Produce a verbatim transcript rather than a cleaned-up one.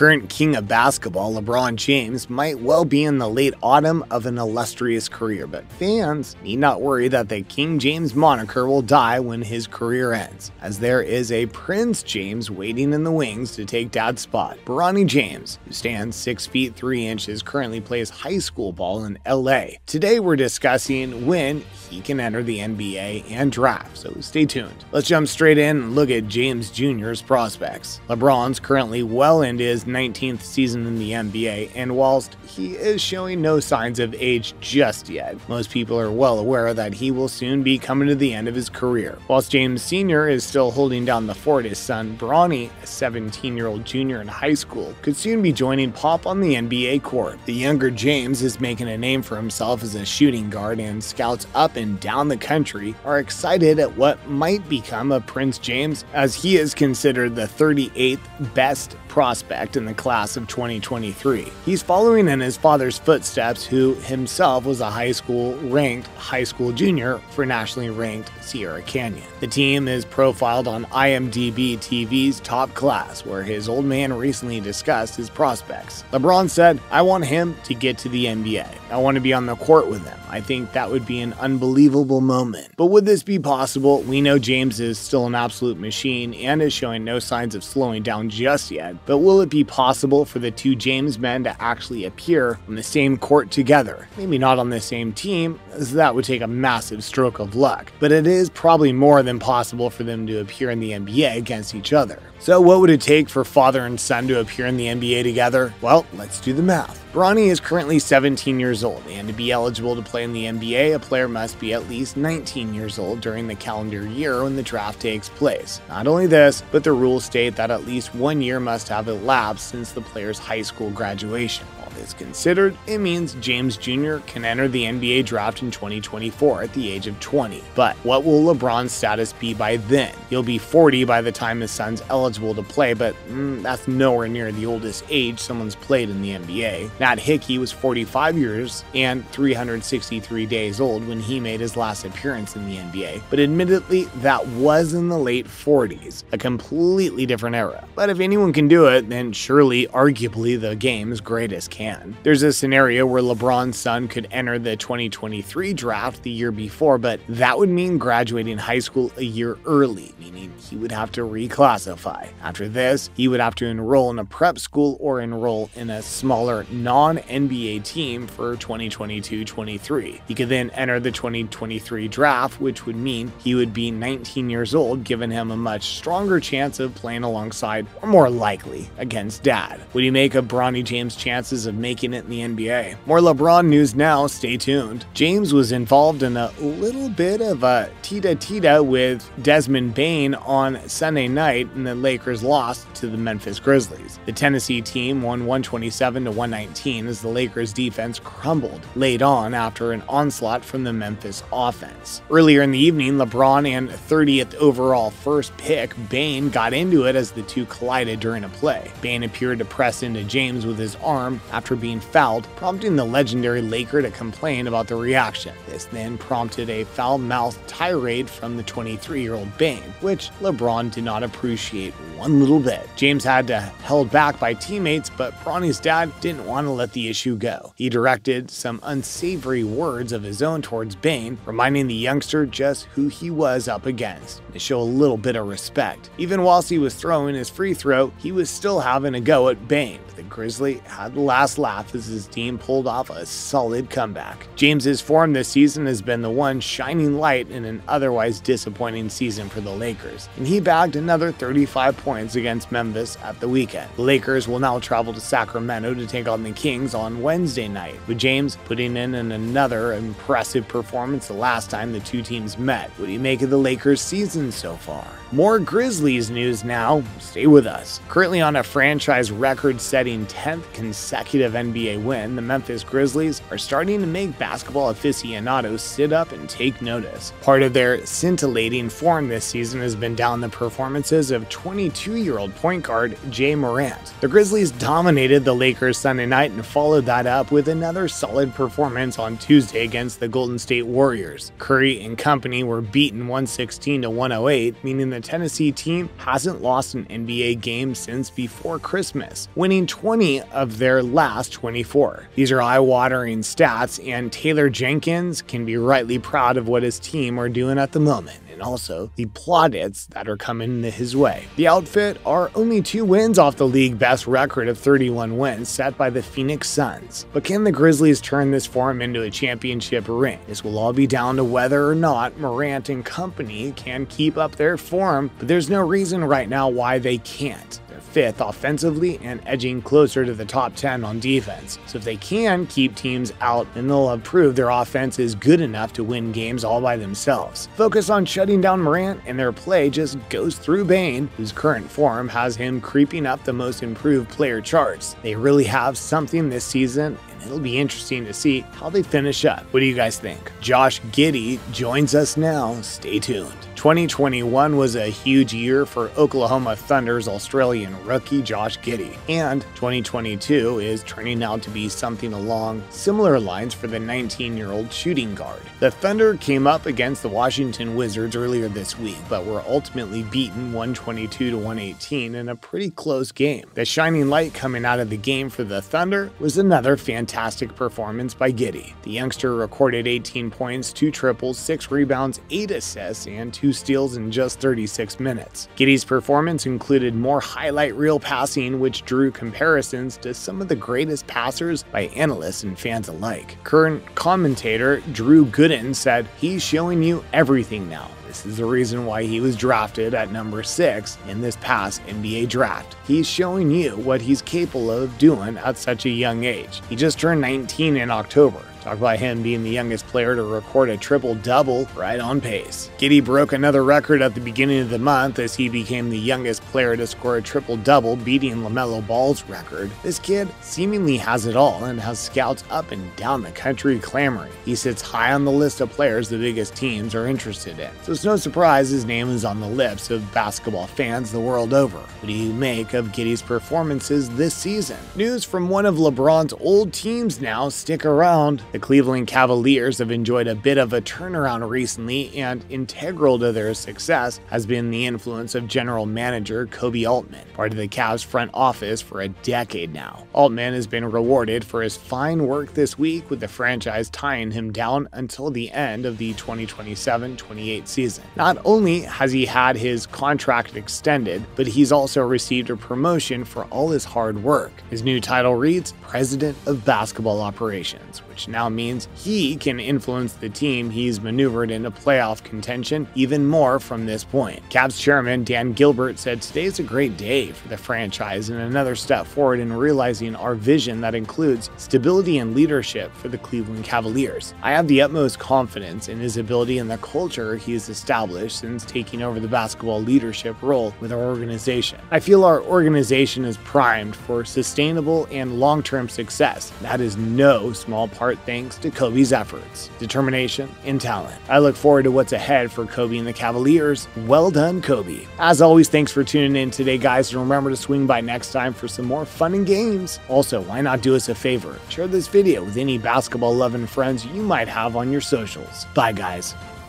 current king of basketball, LeBron James, might well be in the late autumn of an illustrious career, but fans need not worry that the King James moniker will die when his career ends, as there is a Prince James waiting in the wings to take dad's spot. Bronny James, who stands six feet three inches, currently plays high school ball in L A. Today we're discussing when he can enter the N B A and draft, so stay tuned. Let's jump straight in and look at James Junior's prospects. LeBron's currently well into his nineteenth season in the N B A, and whilst he is showing no signs of age just yet, most people are well aware that he will soon be coming to the end of his career. Whilst James Senior is still holding down the fort, his son Bronny, a seventeen-year-old junior in high school, could soon be joining Pop on the N B A court. The younger James is making a name for himself as a shooting guard, and scouts up and down the country are excited at what might become a Prince James, as he is considered the thirty-eighth best prospect in the class of twenty twenty-three. He's following in his father's footsteps, who himself was a high school ranked high school junior for nationally ranked Sierra Canyon. The team is profiled on IMDb T V's Top Class, where his old man recently discussed his prospects. LeBron said, "I want him to get to the N B A. I want to be on the court with him. I think that would be an unbelievable moment." But would this be possible? We know James is still an absolute machine and is showing no signs of slowing down just yet, but will it be possible for the two James men to actually appear on the same court together? Maybe not on the same team, as that would take a massive stroke of luck, but it is probably more than possible for them to appear in the N B A against each other. So what would it take for father and son to appear in the N B A together? Well, let's do the math. Bronny is currently seventeen years old, and to be eligible to play in the N B A, a player must be at least nineteen years old during the calendar year when the draft takes place. Not only this, but the rules state that at least one year must have elapsed since the player's high school graduation. All this considered, it means James Junior can enter the N B A draft in twenty twenty-four at the age of twenty. But what will LeBron's status be by then? He'll be forty by the time his son's eligible to play, but mm, that's nowhere near the oldest age someone's played in the N B A. Nat Hickey was forty-five years and three hundred sixty-three days old when he made his last appearance in the N B A, but admittedly, that was in the late forties, a completely different era. But if anyone can do it, then surely, arguably, the game's greatest can. There's a scenario where LeBron's son could enter the twenty twenty-three draft the year before, but that would mean graduating high school a year early, meaning he would have to reclassify. After this, he would have to enroll in a prep school or enroll in a smaller non-N B A team for twenty twenty-two twenty-three. He could then enter the twenty twenty-three draft, which would mean he would be nineteen years old, giving him a much stronger chance of playing alongside, or more likely, against dad. Would he make up Bronny James' chances of making it in the N B A? More LeBron news now, stay tuned. James was involved in a little bit of a tita-tita with Desmond Bane on Sunday night, and the Lakers lost to the Memphis Grizzlies. The Tennessee team won one twenty-seven to one nineteen. As the Lakers' defense crumbled late on after an onslaught from the Memphis offense. Earlier in the evening, LeBron and thirtieth overall first pick Bane got into it as the two collided during a play. Bane appeared to press into James with his arm after being fouled, prompting the legendary Laker to complain about the reaction. This then prompted a foul-mouthed tirade from the twenty-three-year-old Bane, which LeBron did not appreciate one little bit. James had to be held back by teammates, but Bronny's dad didn't want to let the issue go. He directed some unsavory words of his own towards Bane, reminding the youngster just who he was up against, to show a little bit of respect. Even whilst he was throwing his free throw, he was still having a go at Bane, but the Grizzly had the last laugh as his team pulled off a solid comeback. James's form this season has been the one shining light in an otherwise disappointing season for the Lakers, and he bagged another thirty-five points against Memphis at the weekend. The Lakers will now travel to Sacramento to take on the Kings on Wednesday night, with James putting in an another impressive performance the last time the two teams met. What do you make of the Lakers' season so far? More Grizzlies news now, stay with us. Currently on a franchise record-setting tenth consecutive N B A win, the Memphis Grizzlies are starting to make basketball aficionados sit up and take notice. Part of their scintillating form this season has been down the performances of twenty-two-year-old point guard Ja Morant. The Grizzlies dominated the Lakers Sunday night and followed that up with another solid performance on Tuesday against the Golden State Warriors. Curry and company were beaten one sixteen to one oh eight, meaning the the Tennessee team hasn't lost an N B A game since before Christmas, winning twenty of their last twenty-four. These are eye-watering stats, and Taylor Jenkins can be rightly proud of what his team are doing at the moment, and also the plaudits that are coming his way. The outfit are only two wins off the league best record of thirty-one wins set by the Phoenix Suns. But can the Grizzlies turn this form into a championship ring? This will all be down to whether or not Morant and company can keep up their form, but there's no reason right now why they can't. Fifth offensively and edging closer to the top ten on defense. So if they can keep teams out, then they'll have proved their offense is good enough to win games all by themselves. Focus on shutting down Morant, and their play just goes through Bane, whose current form has him creeping up the most improved player charts. They really have something this season, and it'll be interesting to see how they finish up. What do you guys think? Josh Giddey joins us now. Stay tuned. twenty twenty-one was a huge year for Oklahoma Thunder's Australian rookie Josh Giddey, and twenty twenty-two is turning out to be something along similar lines for the nineteen-year-old shooting guard. The Thunder came up against the Washington Wizards earlier this week, but were ultimately beaten one twenty-two to one eighteen in a pretty close game. The shining light coming out of the game for the Thunder was another fantastic performance by Giddey. The youngster recorded eighteen points, two triples, six rebounds, eight assists, and two steals in just thirty-six minutes. Giddey's performance included more highlight reel passing, which drew comparisons to some of the greatest passers by analysts and fans alike. Current commentator Drew Gooden said, "He's showing you everything now. This is the reason why he was drafted at number six in this past N B A draft. He's showing you what he's capable of doing at such a young age. He just turned nineteen in October." Talk about him being the youngest player to record a triple-double, right on pace. Giddey broke another record at the beginning of the month as he became the youngest player to score a triple-double, beating LaMelo Ball's record. This kid seemingly has it all and has scouts up and down the country clamoring. He sits high on the list of players the biggest teams are interested in, so it's no surprise his name is on the lips of basketball fans the world over. What do you make of Giddey's performances this season? News from one of LeBron's old teams now. Stick around. The Cleveland Cavaliers have enjoyed a bit of a turnaround recently, and integral to their success has been the influence of general manager Kobe Altman, part of the Cavs front office for a decade now. Altman has been rewarded for his fine work this week, with the franchise tying him down until the end of the twenty twenty-seven twenty-eight season. Not only has he had his contract extended, but he's also received a promotion for all his hard work. His new title reads President of Basketball Operations, which now means he can influence the team he's maneuvered into playoff contention even more from this point. Cavs chairman Dan Gilbert said, "Today's a great day for the franchise and another step forward in realizing our vision that includes stability and leadership for the Cleveland Cavaliers. I have the utmost confidence in his ability and the culture he has established since taking over the basketball leadership role with our organization. I feel our organization is primed for sustainable and long-term success. That is no small part thanks to Kobe's efforts, determination, and talent. I look forward to what's ahead for Kobe and the Cavaliers. Well done, Kobe." As always, thanks for tuning in today, guys, and remember to swing by next time for some more fun and games. Also, why not do us a favor? Share this video with any basketball-loving friends you might have on your socials. Bye, guys.